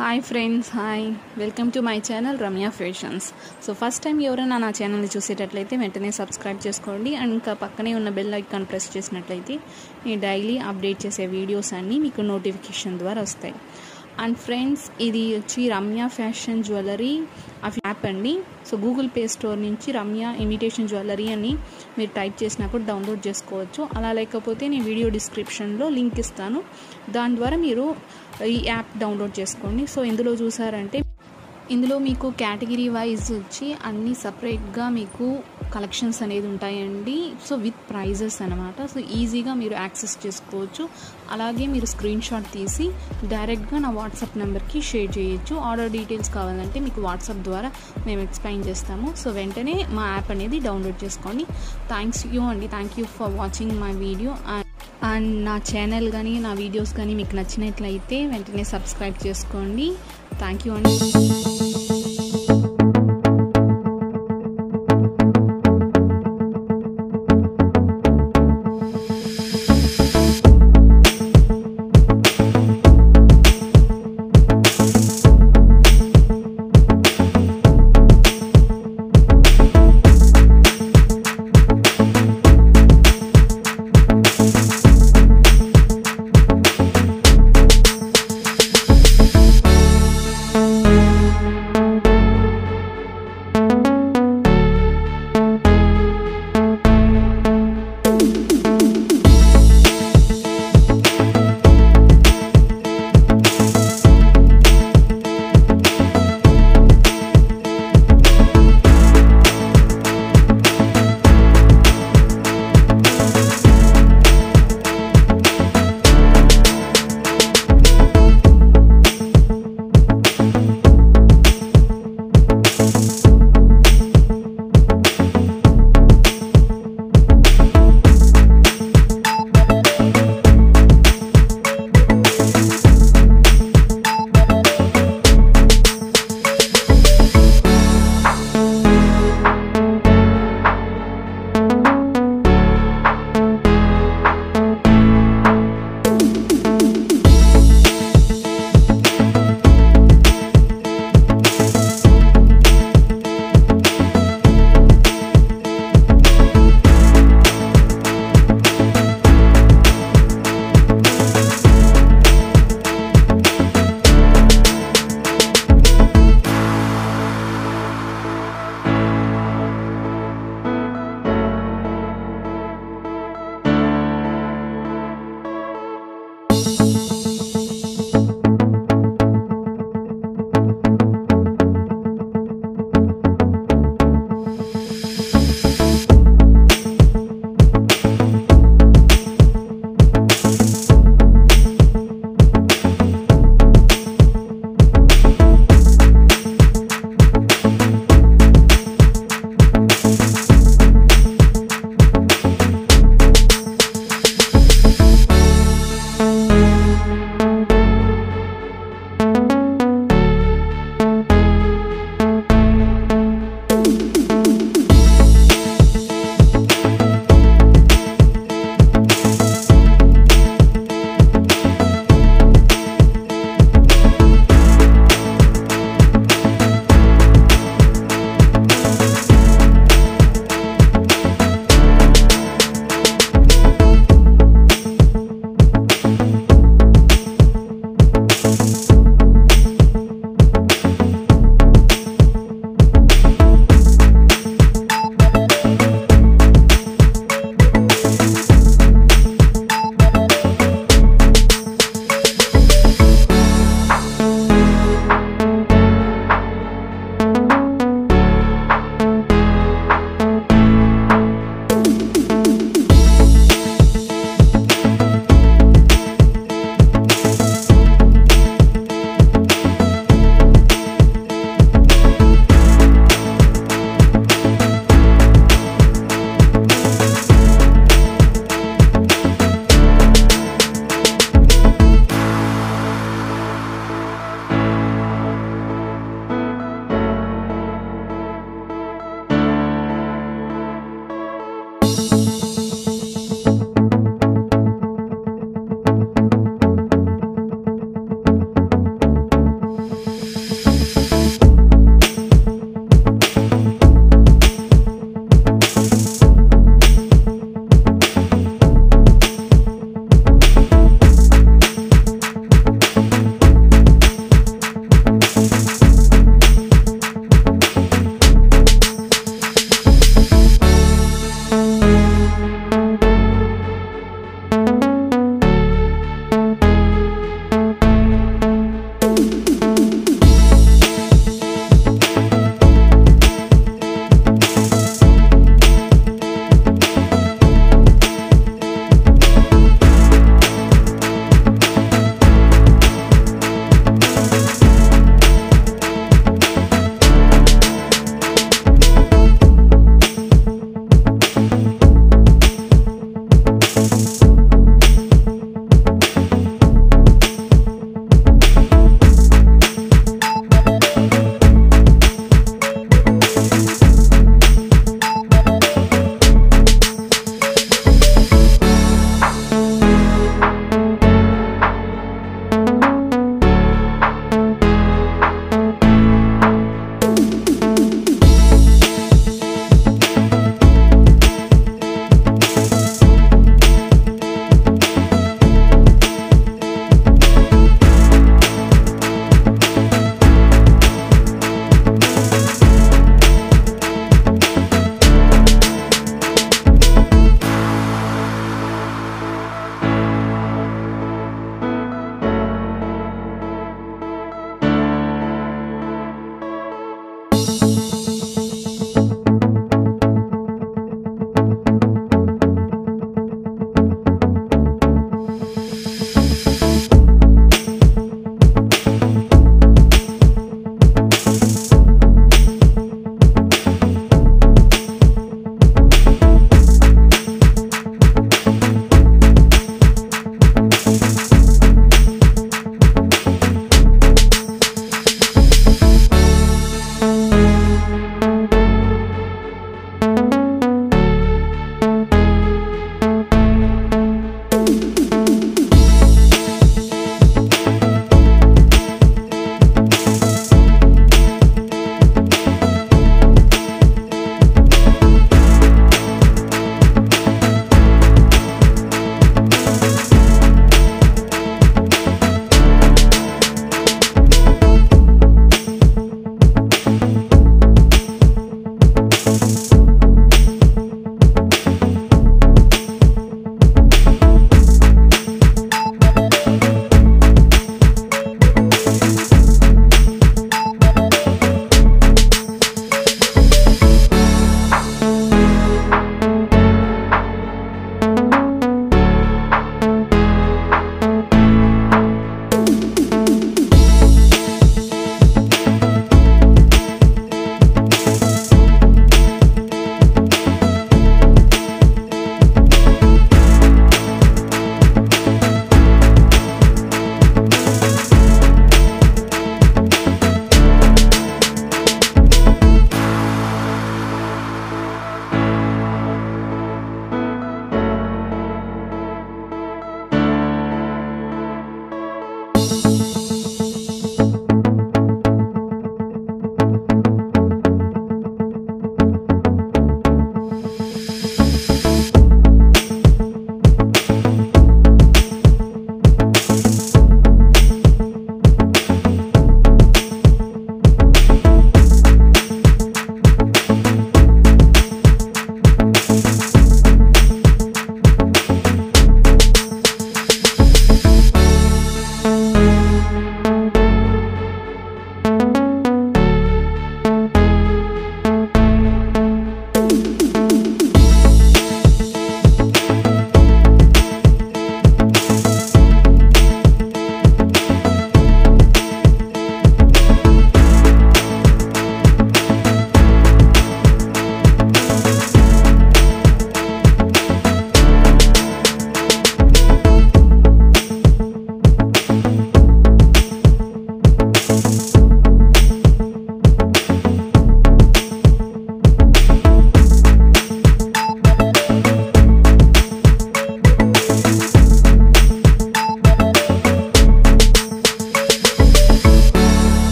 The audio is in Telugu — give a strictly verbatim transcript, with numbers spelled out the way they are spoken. Hi friends, hi welcome to my channel Ramya fashions. So first time ఎవరైనా నా ఛానల్ని చూసేటట్లయితే వెంటనే సబ్స్క్రైబ్ చేసుకోండి. అండ్ ఇంకా పక్కనే ఉన్న బెల్ ఐకాన్ ప్రెస్ చేసినట్లయితే ఈ డైలీ అప్డేట్ చేసే వీడియోస్ అన్నీ మీకు నోటిఫికేషన్ ద్వారా వస్తాయి. అండ్ ఫ్రెండ్స్, ఇది వచ్చి రమ్య ఫ్యాషన్ జ్యువెలరీ యాప్ అండి. సో గూగుల్ ప్లే స్టోర్ నుంచి రమ్య ఇమిటేషన్ జ్యువెలరీ అని మీరు టైప్ చేసినప్పుడు డౌన్లోడ్ చేసుకోవచ్చు. అలా లేకపోతే నేను వీడియో డిస్క్రిప్షన్లో లింక్ ఇస్తాను, దాని ద్వారా మీరు ఈ యాప్ డౌన్లోడ్ చేసుకోండి. సో ఇందులో చూసారంటే ఇందులో మీకు కేటగిరీ వైజ్ వచ్చి అన్ని సపరేట్గా మీకు కలెక్షన్స్ అనేది ఉంటాయండి. సో విత్ ప్రైజెస్ అనమాట. సో ఈజీగా మీరు యాక్సెస్ చేసుకోవచ్చు. అలాగే మీరు స్క్రీన్ షాట్ తీసి డైరెక్ట్గా నా వాట్సాప్ నెంబర్కి షేర్ చేయొచ్చు. ఆర్డర్ డీటెయిల్స్ కావాలంటే మీకు వాట్సాప్ ద్వారా మేము ఎక్స్ప్లెయిన్ చేస్తాము. సో వెంటనే మా యాప్ అనేది డౌన్లోడ్ చేసుకోండి. థ్యాంక్స్ యూ అండి, thank you for watching my video. And and నా ఛానల్ కానీ నా వీడియోస్ కానీ మీకు నచ్చినట్లయితే వెంటనే సబ్స్క్రైబ్ చేసుకోండి. థ్యాంక్ యూ అండి.